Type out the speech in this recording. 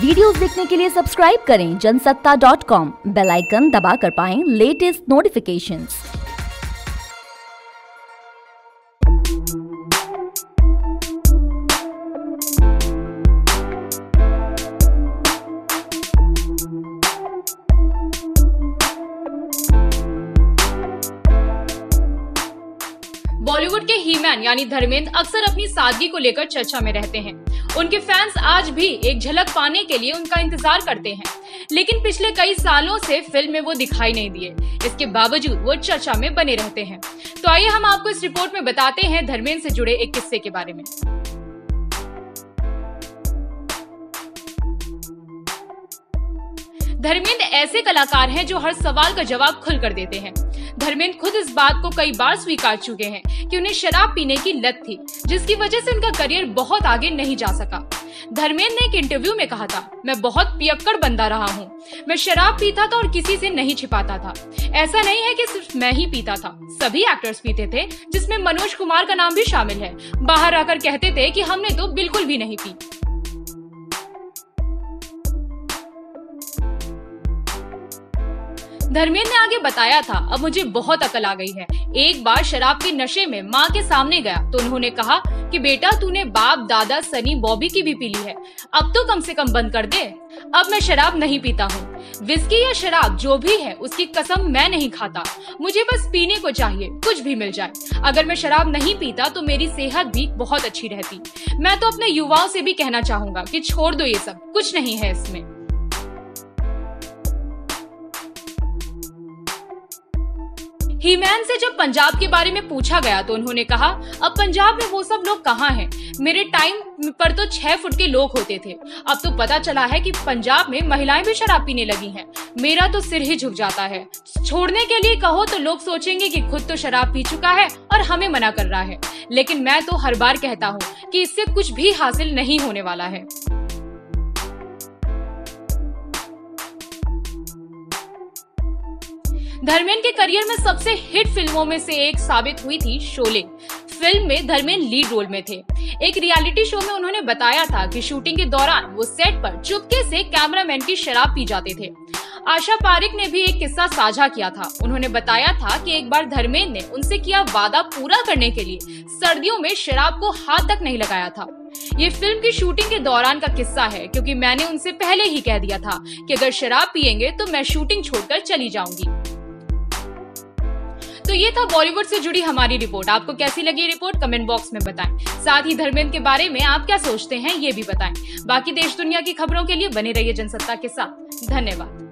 Videos देखने के लिए सब्सक्राइब करें जनसत्ता.com, बेल आइकन दबा कर पाएं लेटेस्ट नोटिफिकेशंस। बॉलीवुड के हीमैन यानी धर्मेंद्र अक्सर अपनी सादगी को लेकर चर्चा में रहते हैं। उनके फैंस आज भी एक झलक पाने के लिए उनका इंतजार करते हैं, लेकिन पिछले कई सालों से फिल्म में वो दिखाई नहीं दिए। इसके बावजूद वो चर्चा में बने रहते हैं। तो आइए हम आपको इस रिपोर्ट में बताते हैं धर्मेंद्र से जुड़े एक किस्से के बारे में। धर्मेंद्र ऐसे कलाकार हैं जो हर सवाल का जवाब खुलकर देते हैं। धर्मेंद्र खुद इस बात को कई बार स्वीकार चुके हैं कि उन्हें शराब पीने की लत थी, जिसकी वजह से उनका करियर बहुत आगे नहीं जा सका। धर्मेंद्र ने एक इंटरव्यू में कहा था, मैं बहुत पियक्कड़ बंदा रहा हूँ। मैं शराब पीता था और किसी से नहीं छिपाता था। ऐसा नहीं है कि सिर्फ मैं ही पीता था, सभी एक्टर्स पीते थे, जिसमें मनोज कुमार का नाम भी शामिल है। बाहर आकर कहते थे कि हमने तो बिल्कुल भी नहीं पी। धर्मेंद्र ने आगे बताया था, अब मुझे बहुत अकल आ गई है। एक बार शराब के नशे में माँ के सामने गया तो उन्होंने कहा कि बेटा, तूने बाप दादा सनी बॉबी की भी पी ली है, अब तो कम से कम बंद कर दे। अब मैं शराब नहीं पीता हूँ। विस्की या शराब जो भी है उसकी कसम मैं नहीं खाता। मुझे बस पीने को चाहिए, कुछ भी मिल जाए। अगर मैं शराब नहीं पीता तो मेरी सेहत भी बहुत अच्छी रहती। मैं तो अपने युवाओं से भी कहना चाहूँगा कि छोड़ दो, ये सब कुछ नहीं है इसमें। हीमैन से जब पंजाब के बारे में पूछा गया तो उन्होंने कहा, अब पंजाब में वो सब लोग कहाँ हैं? मेरे टाइम पर तो 6 फुट के लोग होते थे। अब तो पता चला है कि पंजाब में महिलाएं भी शराब पीने लगी हैं। मेरा तो सिर ही झुक जाता है। छोड़ने के लिए कहो तो लोग सोचेंगे कि खुद तो शराब पी चुका है और हमें मना कर रहा है। लेकिन मैं तो हर बार कहता हूँ कि इससे कुछ भी हासिल नहीं होने वाला है। धर्मेंद्र के करियर में सबसे हिट फिल्मों में से एक साबित हुई थी शोले। फिल्म में धर्मेंद्र लीड रोल में थे। एक रियलिटी शो में उन्होंने बताया था कि शूटिंग के दौरान वो सेट पर चुपके से कैमरामैन की शराब पी जाते थे। आशा पारिक ने भी एक किस्सा साझा किया था। उन्होंने बताया था कि एक बार धर्मेंद्र ने उनसे किया वादा पूरा करने के लिए सर्दियों में शराब को हाथ तक नहीं लगाया था। ये फिल्म की शूटिंग के दौरान का किस्सा है, क्योंकि मैंने उनसे पहले ही कह दिया था कि अगर शराब पियेंगे तो मैं शूटिंग छोड़कर चली जाऊंगी। तो ये था बॉलीवुड से जुड़ी हमारी रिपोर्ट। आपको कैसी लगी रिपोर्ट कमेंट बॉक्स में बताएं। साथ ही धर्मेंद्र के बारे में आप क्या सोचते हैं ये भी बताएं। बाकी देश दुनिया की खबरों के लिए बने रहिए जनसत्ता के साथ। धन्यवाद।